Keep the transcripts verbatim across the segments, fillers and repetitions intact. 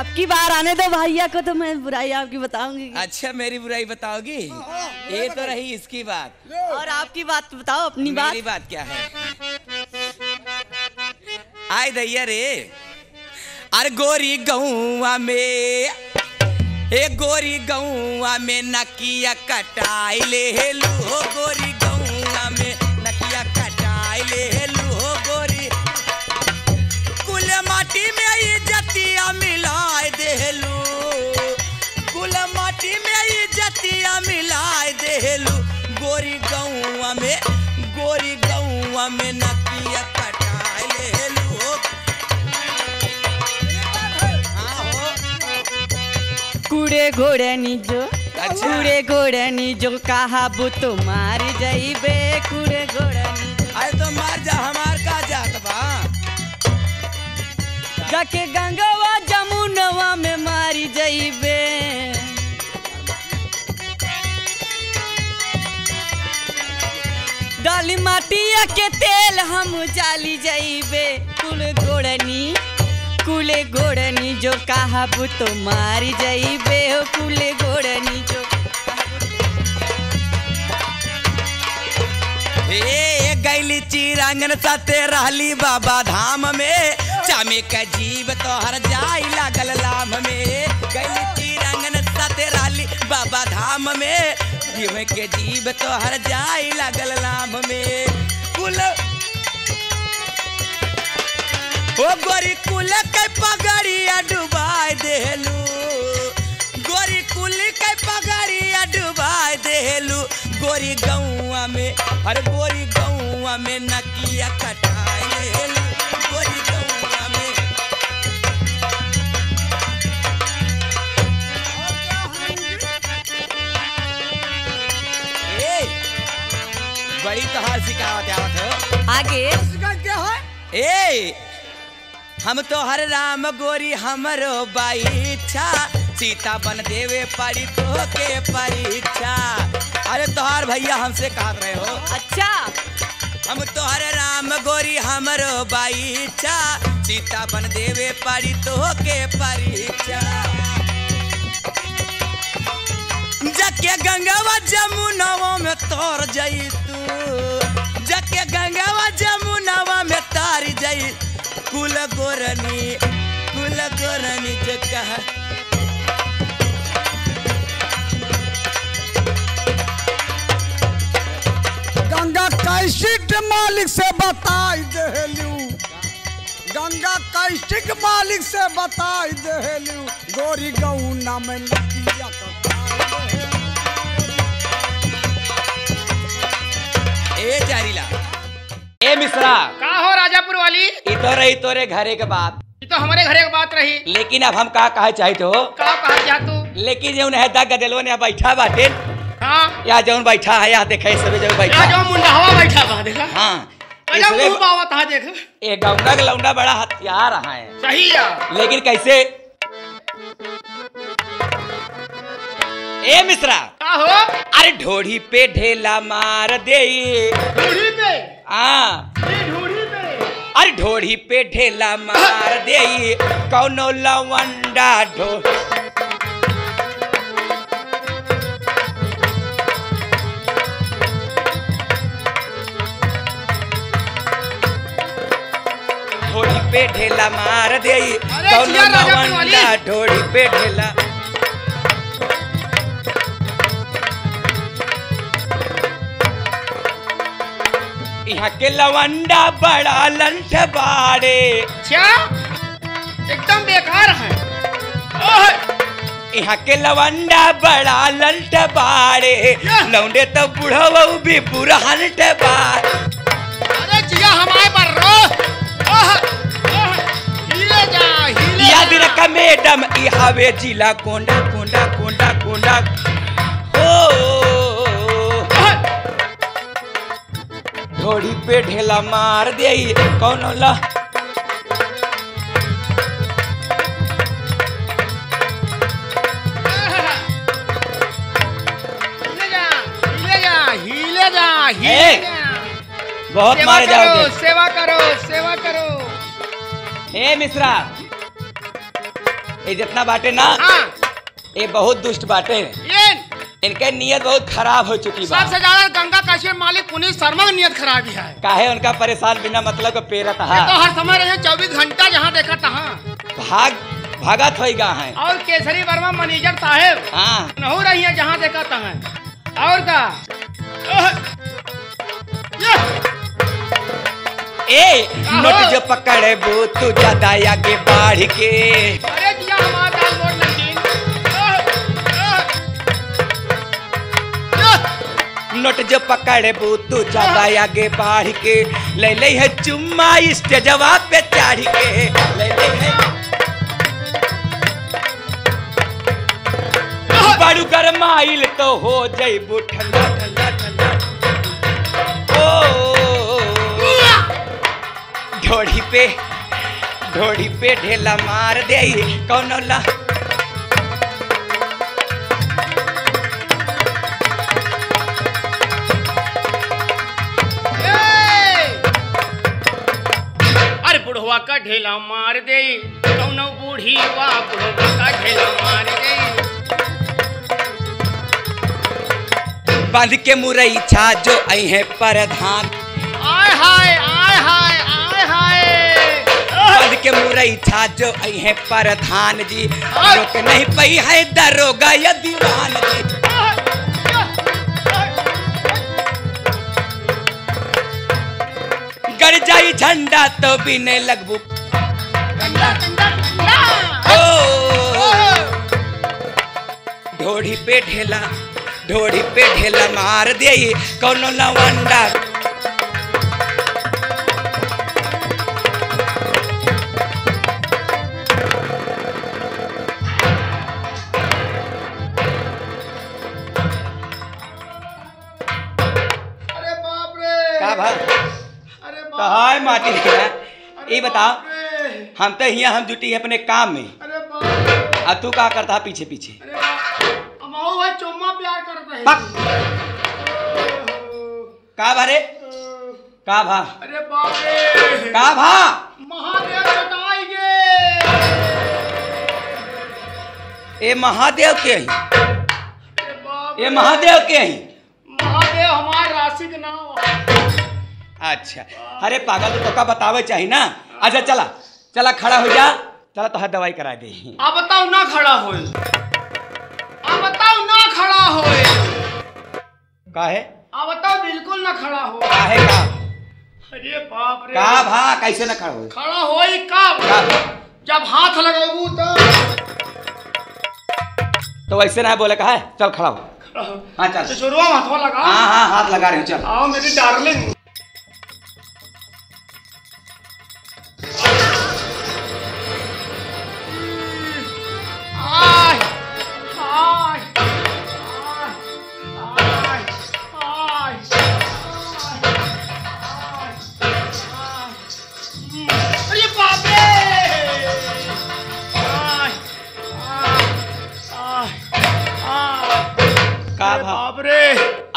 आपकी बार आने दो भैया को, तो मैं बुराई आपकी बताऊंगी। अच्छा मेरी बुराई बताओगी? ये तो रही इसकी बात, और आपकी बात बताओ। अपनी बात, मेरी बात क्या है? आय दैया रे, अरे गोरी गौवा में, ए गोरी गौवा में नकिया कटाई ले हेलू हो, गोरी गौवा में नकिया कटाई ले हेलू हो, गोरी कुल माटी में जतिया मिलाए देलू, कुल माटी में जतिया मिलाए देलू, गोरी गौवा में, गोरी गौवा में नकिया कटाई लेलू। कूड़े घोड़े निजो, कूड़े घोड़े निजो कहा बु तो मार जाइबे, कूड़े घोड़े आए तो मार जा हमार का जात बा, जाके गंगावा जमुनवा में मारी जाइबे, डाली माटिया के तेल हम जाली जाइबे, कुल घोड़नी कुले घोड़नी जो कहा बु तो मारी जाइबे, हो कुले घोड़नी जो। ए गैली चिरंगन साथे रहली बाबा धाम में, चामे का जीव तो हर जाई लागल लाम में, गैली चिरंगन साथे रहली बाबा धाम में, जीव के जीव तो हर जाई लागल लाम में, कुल ओ गोरी कुल के पगड़िया डुबाए देलू, गोरी कुल के पगड़िया डुबाए देलू, गोरी गौवा में, अरे गोरी गौवा में नकिया कटाए लेलू, गोरी गौवा में। ए बड़ी तोहार सिखावत आवत हो आगे सिखा के हो। ए हम तो हर राम गोरी हमरो बाई इच्छा, सीता बन देवे परी तो के परीक्षा, अरे तोहार भैया हमसे कहा रहे हो। अच्छा हम तो हर राम गोरी हमरो बाई इच्छा, सीता बन देवे परी तो के परीक्षा, जके गंगावा जमुनावा में तोर जाई तू, जके गंगावा जमुनावा में तारी जाई, कुल गोरनी कुल गोरनी जो कहा गंगा कैसिक मालिक से बताई देलू, गंगा कैसिक मालिक से बताई देलू, गोरी गौना में नकिया कटाई देलू। ए जारीला, ए मिश्रा, का हो राजापुर वाली? इतो रही तोरे घरे के बात, तो हमारे घरे के बात रही, लेकिन अब हम का कहा चाहते हो? का कहा चाहतू? लेकिन जो है दा गदलवा ने बैठा बाटे, हां या जौन बैठा है, या देखे सबे जो बैठा, या जो मुंडा हवा बैठा बा देखा, हां अरे मुंह बावा ता देख, ए गौंडा के लौंडा बड़ा हथियार रहा है। सही है, लेकिन कैसे? ए मिश्रा, का हो? अरे ढोढ़ी पे ढेला मार दे, ढोढ़ी पे, हां ढोढ़ी पे, अरे ढोढ़ी पे ढेला मार दे, कौनो लवंडा ढो, ढोढ़ी पे ढेला मार दे, कौनो लवंडा ढोढ़ी पे ढेला, यहाँ के लवंडा बड़ा लंठ बाड़े, क्या एकदम बेकार है, यहाँ के लवंडा बड़ा लंठ बाड़े, लौंडे तो बुढ़वा भी बुरा हंट बार, अरे जिया हमारे पर रो, ओह हिले जा हिले, याद रखा मैडम यहाँ वे जिला कोंडा कोंडा कोंडा कोंडा, ओ ढोड़ी पे ढेला मार दे, कौन होला हिले जा हिले जा, बहुत मारे जाओगे। सेवा करो सेवा करो, हे मिश्रा, ये जितना बाटे ना ये बहुत दुष्ट बाटे, इनके नियत बहुत खराब हो चुकी है। सबसे ज्यादा गंगा काशी मालिक पुनीत शर्मा की नियत खराब है। काहे उनका परेशान बिना मतलब का पेरत है, तो हर समय रहे चौबीस घंटा जहाँ देखा तहाँ भाग भागत होगा है। और केसरी वर्मा मैनेजर साहेब नहु रही है जहाँ देखा तहाँ। और का ए नोट जो पकड़े वो तू ज्यादा आगे बढ़ के अरे दिया हमारा नोट नोट जो पकड़े वो तू ज्यादा आगे बढ़ के ले ले है चुम्मा स्टेजवा पे चढ़ के ले ले है बड़ू गरमाइल तो हो जाइबू ठंडा ठंडा ठंडा। ओ ढोड़ी पे ढोड़ी पे ढेला मार दे कौन ला का ढेला मार दे कौनो बूढ़ी बाप का ढेला मार दे। बांध के मुरई छा जो आई है प्रधान आय हाय आय हाय आय हाय। बांध के मुरई छा जो आई है प्रधान जी रोक नहीं पाई है दरोगा या दीवान जी। गड़ जाई झंडा तो बिने लगबू ढोड़ी पे ढेला ढोड़ी पे ढेला मार दे कौनो लवंडा ये बताओ। हम तो यहाँ हम जुटी है अपने काम में। अरे तू क्या करता है पीछे पीछे चुम्मा प्यार करता का भा रे का भा अरे बाप रे का भा महादेव चटाएंगे। ये महादेव के हैं ये महादेव के हैं महादेव हमारे राशि के नाम। अच्छा अरे पागल तो का बतावे चाहिए ना। अच्छा चला चला खड़ा हो जा चला तो हाथ दवाई करा दे। आप बताओ ना खड़ा हो आप बताओ ना खड़ा हो काहे आप बताओ बिल्कुल ना खड़ा हो काहे का अरे बाप रे का भा कैसे ना खड़ा हो खड़ा हो ही कब जब हाथ लगाबू तो तो वैसे ना बोले कहा है चल खड़ा हो खड़ा हो हाँ चल शुरू हाथ लगा हाँ हाँ हाथ लगा रही हूँ चल आओ मेरी डार्लिंग।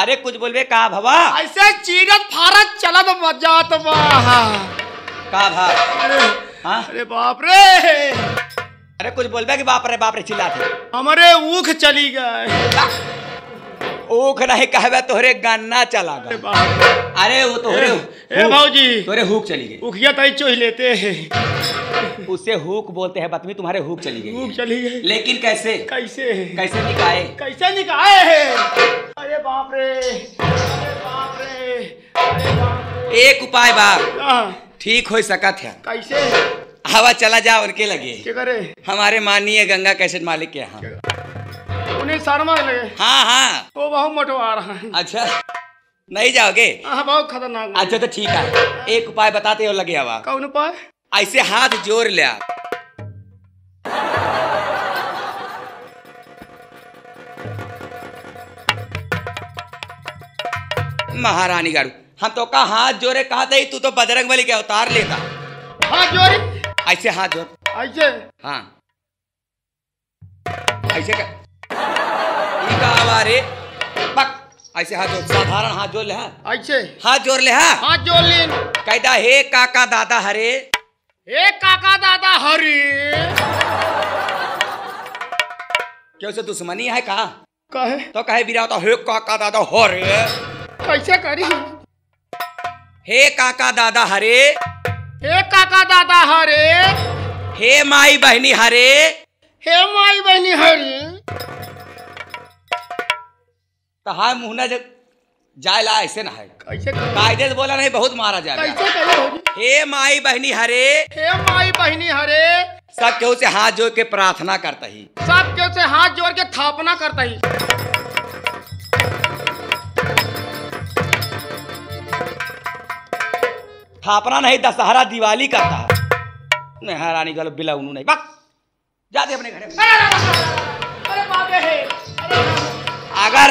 अरे कुछ बोलबे का भवा ऐसे चीरत फारत चला तो मजा तो का भा अरे हाँ अरे बाप रे अरे कुछ बोलबे कि बाप रे बाप रे चिल्लाते हमारे ऊख चली गए ऊख नहीं कहबे तोहरे गन्ना चला गए अरे वो तोहरे ए भाऊजी तोहरे हुक चली गई ऊखिया तई चोही लेते हैं उसे हुक बोलते हैं बतमी तुम्हारे हुक चली गई हुक चली गई लेकिन कैसे कैसे कैसे निकाए कैसे निकाए अरे बाप रे अरे बाप रे अरे बाप रे। एक उपाय बाप ठीक हो सकत है कैसे हवा चला जाओ उनके लगे क्या करे हमारे माननीय गंगा कैसेट मालिक के यहाँ उन्हें शर्मा लगे हाँ हाँ वो बहुत मोटवा रहा है। अच्छा नहीं जाओगे बहुत खतरनाक। अच्छा तो ठीक है एक उपाय बताते हो लगे हवा कौन उपाय ऐसे हाथ जोड़ ले आप महारानी गारू हम तो का हाथ जोड़े कहा था तू तो बजरंग बली के अवतार लेता हाथ जोड़े ऐसे हाथ जोड़ ऐसे हाँ ऐसे का पक ऐसे हाथ जोड़ साधारण हाथ जोड़ ले हाँ ऐसे हाथ जोड़ ले हाँ हाथ जोड़ ले कहता हे काका दादा हरे हे काका दादा हरे क्यों से दुश्मनी है का? कहे तो कहे बिराता हे काका दादा हो रे कैसे करी हे काका दादा हरे हे काका दादा हरे हे माई बहनी हरे हे माई बहनी हरे तहां मुहना जग जाय ला ऐसे ना है कैसे कायदे से बोला नहीं बहुत मारा जाए कैसे करो हे माई बहनी हरे हे माई बहनी हरे सब केहू से हाथ जोड़ के प्रार्थना करता ही सब केहू से हाथ जोड़ के थापना करता ही थापना नहीं दशहरा दिवाली करता है नहीं हैरानी गलो बिला उन्होंने नहीं बक जाते अपने घरे अरे बाप रे अगर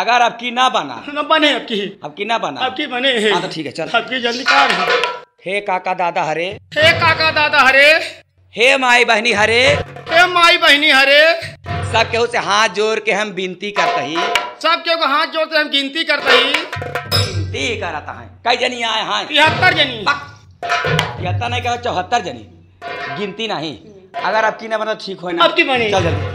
अगर अब की ना बना ना बने अब की अब की ना बना अब की बने हाँ तो ठीक है चल अब की जल्दी कार हे काका दादा हरे हे काका दादा हरे हे माई बहनी हरे हे माई बहनी हरे सब केहू से हाथ जोड़ के हम विनती करते ही सब केहू को हाथ जोड़ के हम गिनती करते ही गिनती करता है कई जनी आए हाँ तिहत्तर जनी तिहत्तर नहीं कहो चौहत्तर जनी गिनती नहीं अगर अब की ना बना ठीक हो ना अब की बने चल जल्दी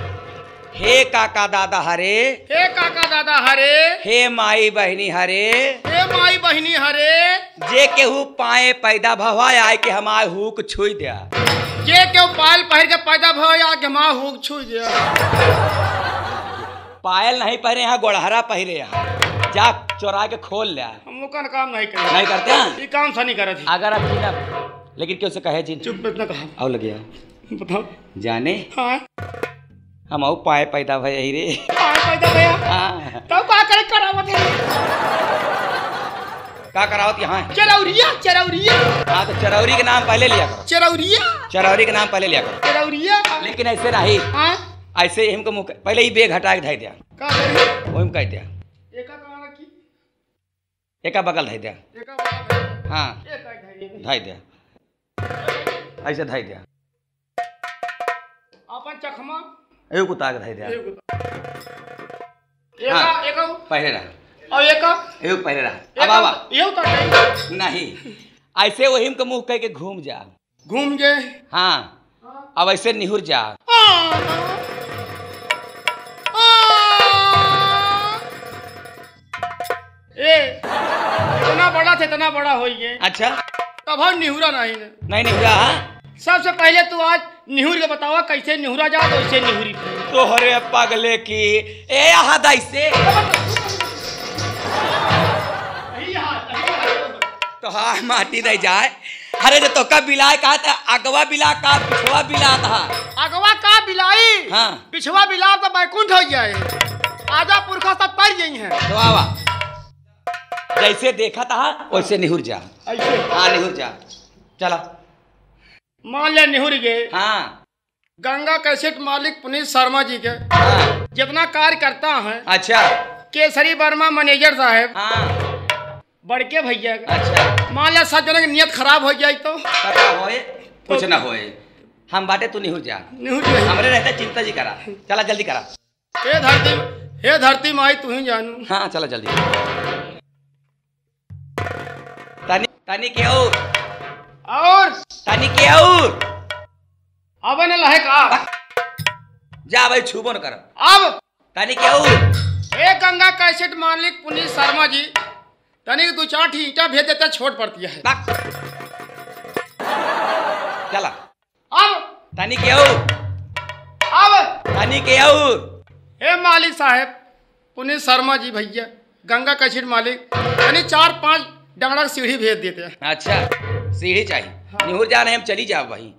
हे काका दादा हरे हे काका दादा हरे हे माई बहनी हरे हे माई बहनी हरे जे केहू पाए पैदा भवाय आए के हमार हुक छुई दिया जे केहू पायल पहर के पैदा भवाय आए के हमार हुक छुई दिया पायल नहीं पहरे यहाँ गोड़हरा पहरे यहाँ जा चोरा के खोल लिया हम उनका काम नहीं करते नहीं करते हैं ये काम सही करा थी अगर आप जीना लेकिन क्यों से कहे जी चुप इतना कहा आओ लगे बताओ जाने हाँ हम आओ पाए पैदा भैया ही रे पाए पैदा भैया हाँ तब क्या करे करावत है क्या करावत यहाँ चराउरिया चराउरिया हाँ तो चराउरी के नाम पहले लिया करो चराउरिया चराउरी के नाम पहले लिया करो चराउरिया लेकिन ऐसे नहीं हाँ ऐसे हमको मुख पहले ही बेग हटा के धाय दिया क्या करे वो हम कह दिया एका कहाँ रखी एका बगल धाय दिया एका बगल हाँ धाय दिया ऐसे धाय दिया अपन चखमा एक उतार धाय दिया एका एका पहले रहा और एका एक पहले रहा अब आवा ये उतार नहीं नहीं ऐसे वही हमको मुँह कह के घूम जा घूम गए हाँ अब ऐसे निहुर जा ए इतना बड़ा थे इतना बड़ा हो गए अच्छा तब हम निहुरा नहीं नहीं निहुरा सबसे पहले तू आज निहुर के बतावा कैसे निहुरा जा तो इसे निहुरी तो हरे पागले की ए हाथ ऐसे तो हाँ माटी नहीं जाए हरे जो तो का बिलाए कहा था अगवा बिला का पिछवा बिला था अगवा का बिलाई हाँ पिछवा बिला तो बैकुंठ हो जाए आजा पुरखा सब पड़ गई है तो आवा जैसे देखा था वैसे निहुर जा हाँ निहुर जा चला मान लिया निहुर गए हाँ गंगा कैसेट मालिक पुनीत शर्मा जी के हाँ। जितना कार्य करता है अच्छा केसरी वर्मा मैनेजर साहब हाँ। बड़के भैया अच्छा मान लिया सब जन की नियत खराब हो जाए तो होए कुछ ना होए हम बाटे तू निहुर जा निहुर हमरे रहता चिंता जी करा चला जल्दी करा हे धरती हे धरती माई तू ही जानू हाँ चला जल्दी तानी तानी के और और तानी के और अब न लहे का जा भाई छुबन कर अब तानी के और ए गंगा कैसेट मालिक पुनीत शर्मा जी तानी दो चार ठीटा भेज देता छोट पड़ती है चला अब तानी के और अब तानी के और हे मालिक साहब पुनीत शर्मा जी भैया गंगा कैसेट मालिक तानी चार पांच डंगड़ा सीढ़ी भेज देते हैं अच्छा सीढ़ी चाहिए हाँ। निहुर जा रहे हम चली जाओ वही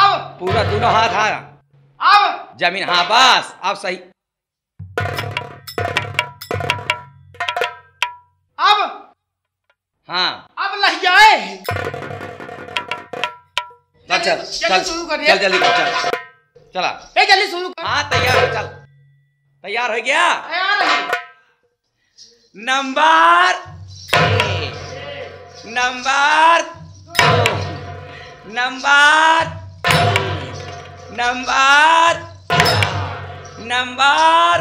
अब पूरा दोनों हाथ हारा अब जमीन हाँ बस अब सही अब हाँ अब लग जाए अच्छा चल शुरू कर चल जल्दी चल चला ए जल्दी शुरू कर हाँ तैयार चल तैयार हो गया तैयार number number number number number number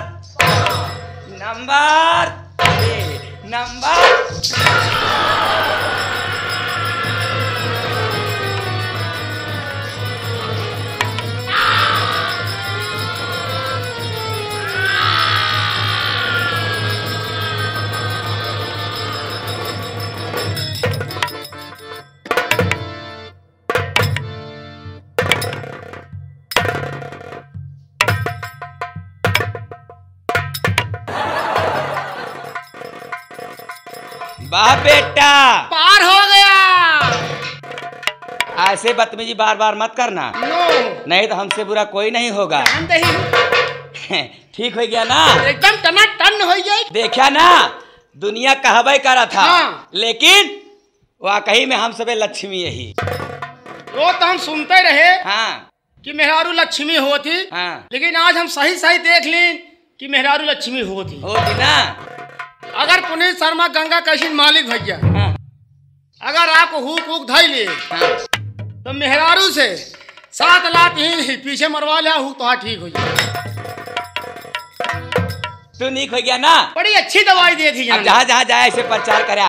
number वाह बेटा पार हो गया। ऐसे बदतमीजी बार बार मत करना। नो। नहीं तो हमसे बुरा कोई नहीं होगा। ठीक हो गया ना? एकदम टनाटन हो गया। देखा ना दुनिया कहबे करा था। हाँ। लेकिन वाकई में हम सबे लक्ष्मी यही। वो तो हम सुनते रहे। हाँ। कि मेहरारू लक्ष्मी होती। हाँ। लेकिन आज हम सही सही देख ली कि मेहरारू लक्ष्मी होती होती ना। अगर पुनीत शर्मा गंगा कैसिन मालिक भैया। हाँ। अगर आपको हुक हुक धाई ले। हाँ। तो मेहरारू से सात लाख ही पीछे मरवा लिया हुक तो ठीक हो जाए। तू ठीक हो गया ना? बड़ी अच्छी दवाई दी थी। जहाँ जहाँ जाए ऐसे प्रचार करे।